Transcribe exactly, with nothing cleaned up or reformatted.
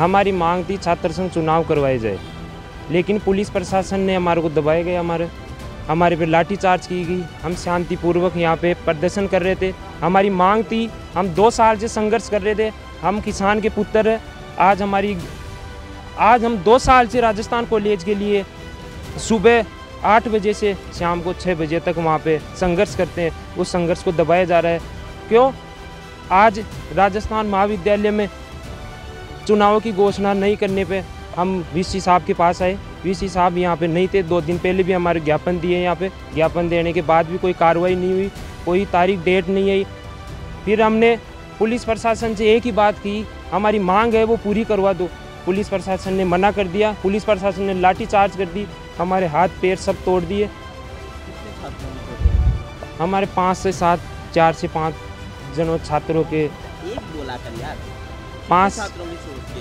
हमारी मांग थी छात्र संघ चुनाव करवाए जाए, लेकिन पुलिस प्रशासन ने हमारे को दबाया गया, हमारे हमारे पे लाठीचार्ज की गई। हम शांतिपूर्वक यहाँ पे प्रदर्शन कर रहे थे, हमारी मांग थी, हम दो साल से संघर्ष कर रहे थे, हम किसान के पुत्र हैं। आज हमारी आज हम दो साल से राजस्थान कॉलेज के लिए सुबह आठ बजे से शाम को छः बजे तक वहाँ पे संघर्ष करते हैं। उस संघर्ष को दबाया जा रहा है। क्यों? आज राजस्थान महाविद्यालय में चुनाव की घोषणा नहीं करने पे हम वीसी साहब के पास आए। वीसी साहब यहाँ पे नहीं थे। दो दिन पहले भी हमारे ज्ञापन दिए, यहाँ पे ज्ञापन देने के बाद भी कोई कार्रवाई नहीं हुई, कोई तारीख डेट नहीं आई। फिर हमने पुलिस प्रशासन से एक ही बात की, हमारी मांग है वो पूरी करवा दो। पुलिस प्रशासन ने मना कर दिया, पुलिस प्रशासन ने लाठीचार्ज कर दी, हमारे हाथ पैर सब तोड़ दिए। हमारे पाँच से सात चार से पाँच जनों छात्रों के पाँच